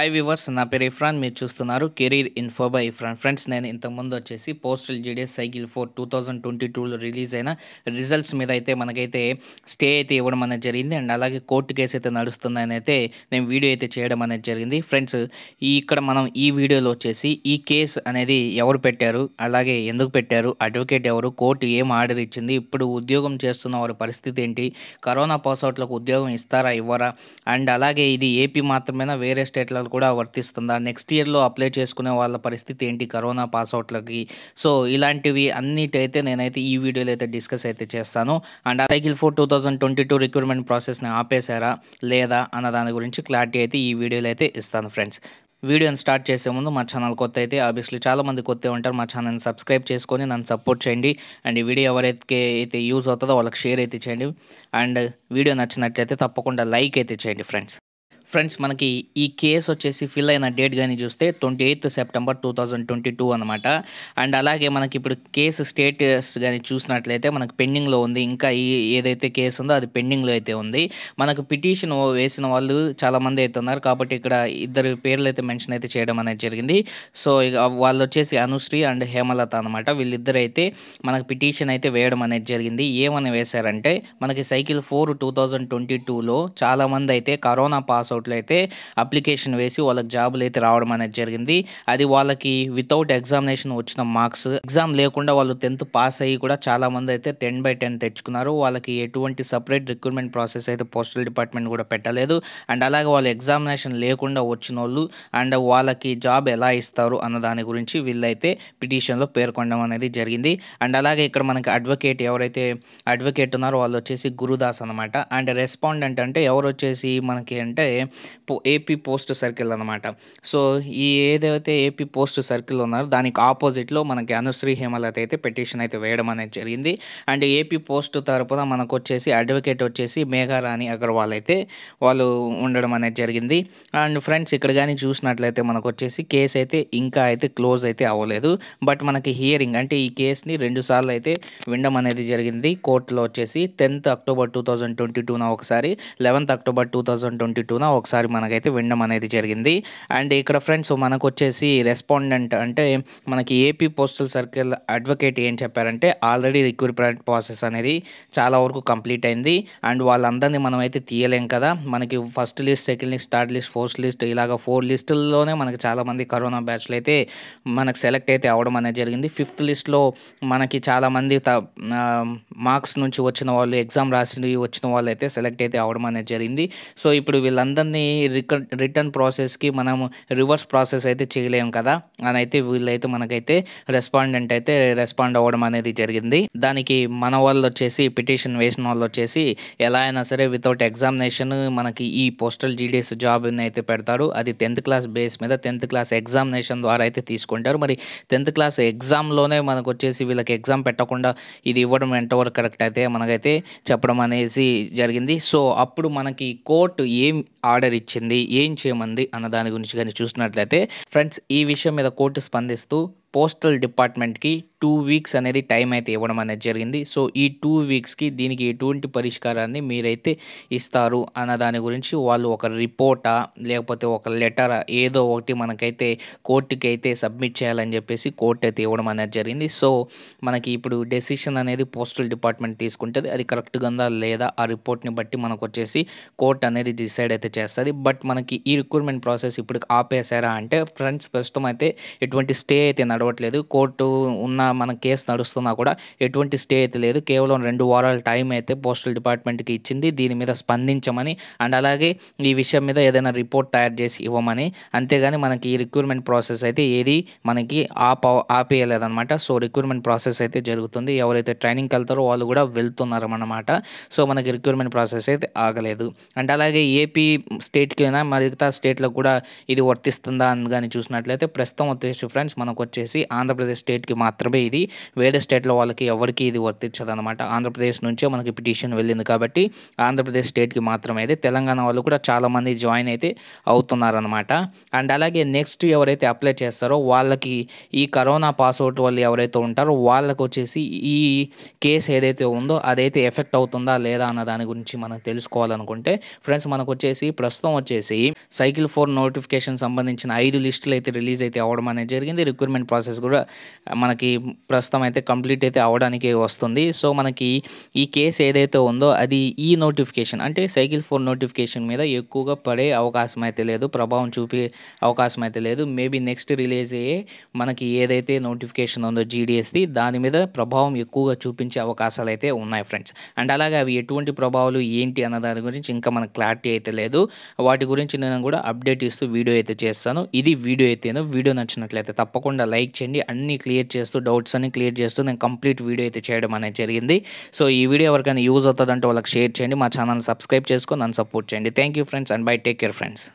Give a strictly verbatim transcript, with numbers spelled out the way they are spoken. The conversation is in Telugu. Hi viewers, na peru Irfan, meer chustunaru career info by Irfan. Friends, nenu inta mundu vachesi postal G D S cycle four twenty twenty-two lo release aina results meeda aithe manakaithe stay aithe ivadam anade jarigindi and alage court case aithe nadustunnani aithe nenu video aithe cheyadam anade jarigindi. Friends, ee ikkada manam ee video lo vachesi ee case anedi evaru pettaru, alage enduku pettaru, advocate evaru, court em order ichindi, ippudu udyogam chestunna varu paristhiti enti, corona pass out laku udyogam istara ivvara, and alage idi A P maatrame vere state la కూడా వర్తిస్తుందా, నెక్స్ట్ ఇయర్ లో అప్లై చేసుకునే వాళ్ళ పరిస్థితి ఏంటి కరోనా పాస్ అవుట్ లకి. సో ఇలాంటివి అన్నిటైతే నేనైతే ఈ వీడియోలో అయితే డిస్కస్ అయితే చేస్తాను. And cycle four two thousand twenty two recruitment process ని ఆపేశారా లేదా అన్న దాని గురించి క్లారిటీ అయితే ఈ వీడియోలో అయితే ఇస్తాను. ఫ్రెండ్స్, వీడియోని స్టార్ట్ చేసే ముందు మా ఛానల్ కొత్త అయితే ఆబ్వియస్లీ చాలామంది కొత్త ఉంటారు, మా ఛానల్ని సబ్స్క్రైబ్ చేసుకొని నన్ను సపోర్ట్ చేయండి. అండ్ ఈ వీడియో ఎవరైతే అయితే యూజ్ అవుతుందో వాళ్ళకి షేర్ అయితే చేయండి. అండ్ వీడియో నచ్చినట్లయితే తప్పకుండా లైక్ అయితే చేయండి. ఫ్రెండ్స్ ఫ్రెండ్స్ మనకి ఈ కేసు వచ్చేసి ఫిల్ అయిన డేట్ కానీ చూస్తే twenty eighth September two thousand twenty two అనమాట. అండ్ అలాగే మనకి ఇప్పుడు కేసు స్టేటస్ కానీ చూసినట్లయితే మనకు పెండింగ్లో ఉంది, ఇంకా ఈ ఏదైతే కేసు ఉందో అది పెండింగ్లో అయితే ఉంది. మనకు పిటిషన్ వేసిన వాళ్ళు చాలామంది అయితే ఉన్నారు, కాబట్టి ఇక్కడ ఇద్దరు పేర్లు అయితే మెన్షన్ అయితే చేయడం అనేది జరిగింది. సో వాళ్ళు వచ్చేసి అనుశ్రీ అండ్ హేమలత అనమాట. వీళ్ళిద్దరు అయితే మనకు పిటిషన్ అయితే వేయడం అనేది జరిగింది. ఏమని వేశారంటే మనకి cycle four two thousand twenty టూలో చాలామంది అయితే కరోనా పాస్ అయితే అప్లికేషన్ వేసి వాళ్ళకి జాబులు అయితే రావడం అనేది జరిగింది. అది వాళ్ళకి వితౌట్ ఎగ్జామినేషన్ వచ్చిన మార్క్స్, ఎగ్జామ్ లేకుండా వాళ్ళు టెన్త్ పాస్ అయ్యి కూడా చాలా మంది అయితే టెన్ బై టెన్ తెచ్చుకున్నారు. వాళ్ళకి ఎటువంటి సపరేట్ రిక్రూట్మెంట్ ప్రాసెస్ అయితే పోస్టల్ డిపార్ట్మెంట్ కూడా పెట్టలేదు. అండ్ అలాగే వాళ్ళు ఎగ్జామినేషన్ లేకుండా వచ్చిన వాళ్ళు అండ్ వాళ్ళకి జాబ్ ఎలా ఇస్తారు అన్న దాని గురించి వీళ్ళైతే పిటిషన్లో పేర్కొనడం అనేది జరిగింది. అండ్ అలాగే ఇక్కడ మనకి అడ్వకేట్ ఎవరైతే అడ్వకేట్ ఉన్నారో వాళ్ళు వచ్చేసి గురుదాస్ అనమాట. అండ్ రెస్పాండెంట్ అంటే ఎవరు వచ్చేసి మనకి అంటే ఏపీ పోస్ట్ సర్కిల్ అనమాట. సో ఈ ఏదైతే ఏపీ పోస్ట్ సర్కిల్ ఉన్నారో దానికి ఆపోజిట్లో మనకి అనుశ్రీ హేమలత అయితే పిటిషన్ అయితే వేయడం అనేది జరిగింది. అండ్ ఏపీ పోస్ట్ తరపున మనకు వచ్చేసి అడ్వకేట్ వచ్చేసి మేఘా రాణి అగర్వాల్ అయితే వాళ్ళు ఉండడం అనేది జరిగింది. అండ్ ఫ్రెండ్స్, ఇక్కడ కానీ చూసినట్లయితే మనకు వచ్చేసి కేసు అయితే ఇంకా అయితే క్లోజ్ అయితే అవ్వలేదు. బట్ మనకి హియరింగ్ అంటే ఈ కేసుని రెండు సార్లు అయితే వినడం అనేది జరిగింది కోర్టులో వచ్చేసి tenth October two thousand twenty టూన ఒకసారి, eleventh October two thousand twenty టూన ఒకసారి మనకైతే వినడం అనేది జరిగింది. అండ్ ఇక్కడ ఫ్రెండ్స్ మనకు వచ్చేసి రెస్పాండెంట్ అంటే మనకి ఏపీ పోస్టల్ సర్కిల్ అడ్వకేట్ ఏం చెప్పారంటే ఆల్రెడీ రిక్రూట్మెంట్ ప్రాసెస్ అనేది చాలా వరకు కంప్లీట్ అయింది. అండ్ వాళ్ళందరినీ మనం అయితే తీయలేం కదా, మనకి first list, second list, third list, fourth list, ఇలాగ ఫోర్ లిస్టుల్లోనే మనకి చాలామంది కరోనా బ్యాచ్లు అయితే మనకు సెలెక్ట్ అయితే అవ్వడం అనేది జరిగింది. ఫిఫ్త్ లిస్ట్లో మనకి చాలామంది మార్క్స్ నుంచి వచ్చిన వాళ్ళు, ఎగ్జామ్ రాసి వచ్చిన వాళ్ళు అయితే సెలెక్ట్ అయితే అవ్వడం అనేది జరిగింది. సో ఇప్పుడు వీళ్ళందరూ రిటర్న్ ప్రాసెస్కి మనం రివర్స్ ప్రాసెస్ అయితే చేయలేము కదా అని అయితే వీళ్ళైతే మనకైతే రెస్పాండెంట్ అయితే రెస్పాండ్ అవ్వడం అనేది జరిగింది. దానికి మన వాళ్ళు వచ్చేసి పిటిషన్ వేసిన వాళ్ళు వచ్చేసి ఎలా అయినా సరే వితౌట్ ఎగ్జామినేషన్ మనకి ఈ పోస్టల్ జీడీఎస్ జాబ్ని అయితే పెడతారు. అది టెన్త్ క్లాస్ బేస్ మీద టెన్త్ క్లాస్ ఎగ్జామినేషన్ ద్వారా అయితే తీసుకుంటారు. మరి టెన్త్ క్లాస్ ఎగ్జామ్లోనే మనకు వచ్చేసి వీళ్ళకి ఎగ్జామ్ పెట్టకుండా ఇది ఇవ్వడం ఎంతవరకు కరెక్ట్ అయితే మనకైతే చెప్పడం అనేది జరిగింది. సో అప్పుడు మనకి కోర్టు ఏం ఆర్డర్ ఇచ్చింది, ఏం చేయమంది అన్న దాని గురించి కానీ చూసినట్లయితే ఫ్రెండ్స్ ఈ విషయం మీద కోర్టు స్పందిస్తూ పోస్టల్ డిపార్ట్మెంట్కి టూ వీక్స్ అనేది టైం అయితే ఇవ్వడం అనేది జరిగింది. సో ఈ టూ వీక్స్కి దీనికి ఎటువంటి పరిష్కారాన్ని మీరైతే ఇస్తారు అన్న దాని గురించి వాళ్ళు ఒక రిపోర్టా లేకపోతే ఒక లెటరా ఏదో ఒకటి మనకైతే కోర్టుకి అయితే సబ్మిట్ చేయాలని చెప్పేసి కోర్టు అయితే ఇవ్వడం అనేది జరిగింది. సో మనకి ఇప్పుడు డెసిషన్ అనేది పోస్టల్ డిపార్ట్మెంట్ తీసుకుంటుంది. అది కరెక్ట్గా ఉందా లేదా ఆ రిపోర్ట్ని బట్టి మనకు వచ్చేసి కోర్టు అనేది డిసైడ్ అయితే చేస్తుంది. బట్ మనకి ఈ రిక్రూట్మెంట్ ప్రాసెస్ ఇప్పుడు ఆపేశారా అంటే ఫ్రెండ్స్ ప్రస్తుతం అయితే ఎటువంటి స్టే అయితే నడవట్లేదు. కోర్టు ఉన్న మన కేసు నడుస్తున్నా కూడా ఎటువంటి స్టే అయితే లేదు. కేవలం రెండు వారాల టైం అయితే పోస్టల్ డిపార్ట్మెంట్కి ఇచ్చింది దీని మీద స్పందించమని, అండ్ అలాగే ఈ విషయం మీద ఏదైనా రిపోర్ట్ తయారు చేసి ఇవ్వమని. అంతేగాని మనకి ఈ రిక్రూట్మెంట్ ప్రాసెస్ అయితే ఏది మనకి ఆప ఆపేయలేదన్నమాట. సో రిక్రూట్మెంట్ ప్రాసెస్ అయితే జరుగుతుంది. ఎవరైతే ట్రైనింగ్కి వెళ్తారో వాళ్ళు కూడా వెళ్తున్నారు అన్నమాట. సో మనకి రిక్రూట్మెంట్ ప్రాసెస్ అయితే ఆగలేదు. అంటే అలాగే ఏపీ స్టేట్కి అయినా మిగతా స్టేట్లకు కూడా ఇది వర్తిస్తుందా అని కానీ చూసినట్లయితే ప్రస్తుతం వచ్చేసి ఫ్రెండ్స్ మనకు వచ్చేసి వచ్చేసి ఆంధ్రప్రదేశ్ స్టేట్కి మాత్రమే ఇది, వేరే స్టేట్ల వాళ్ళకి ఎవరికి ఇది వర్తించదు అనమాట. ఆంధ్రప్రదేశ్ నుంచే మనకి పిటిషన్ వెళ్ళింది కాబట్టి ఆంధ్రప్రదేశ్ స్టేట్కి మాత్రమే అయితే తెలంగాణ వాళ్ళు కూడా చాలామంది జాయిన్ అయితే అవుతున్నారనమాట. అండ్ అలాగే నెక్స్ట్ ఎవరైతే అప్లై చేస్తారో వాళ్ళకి ఈ కరోనా పాస్అవుట్ వాళ్ళు ఎవరైతే ఉంటారో వాళ్ళకు వచ్చేసి ఈ కేసు ఏదైతే ఉందో అదైతే ఎఫెక్ట్ అవుతుందా లేదా అన్న దాని గురించి మనం తెలుసుకోవాలనుకుంటే ఫ్రెండ్స్ మనకు వచ్చేసి ప్రస్తుతం వచ్చేసి సైకిల్ ఫోర్ నోటిఫికేషన్ సంబంధించిన ఐదు లిస్టులు అయితే రిలీజ్ అయితే అవ్వడం అనేది జరిగింది. రిక్రూట్మెంట్ ప్రాసెస్ కూడా మనకి ప్రస్తుతం అయితే కంప్లీట్ అయితే అవ్వడానికి వస్తుంది. సో మనకి ఈ కేసు ఏదైతే ఉందో అది ఈ నోటిఫికేషన్ అంటే సైకిల్ ఫోర్ నోటిఫికేషన్ మీద ఎక్కువగా పడే అవకాశం అయితే లేదు, ప్రభావం చూపే అవకాశం అయితే లేదు. మేబీ నెక్స్ట్ రిలీజ్ అయ్యే మనకి ఏదైతే నోటిఫికేషన్ ఉందో జీడీఎస్ది దాని మీద ప్రభావం ఎక్కువగా చూపించే అవకాశాలు అయితే ఉన్నాయి ఫ్రెండ్స్. అండ్ అలాగే అవి ఎటువంటి ప్రభావాలు ఏంటి అన్న దాని గురించి ఇంకా మనకు క్లారిటీ అయితే లేదు, వాటి గురించి నేను కూడా అప్డేట్ ఇస్తూ వీడియో అయితే చేస్తాను. ఇది వీడియో అయితేను వీడియో నచ్చినట్లయితే తప్పకుండా లైక్ చేయండి, అన్నీ క్లియర్ చేస్తూ డౌట్స్ అన్ని క్లియర్ చేస్తూ నేను కంప్లీట్ వీడియో అయితే చేయడం అనేది జరిగింది. సో ఈ వీడియో ఎవరికైనా యూజ్ అవుతుందంటే వాళ్ళకి షేర్ చేయండి, మా ఛానల్ సబ్స్క్రైబ్ చేసుకొని నన్ను సపోర్ట్ చేయండి. Thank you friends and bye, take care friends.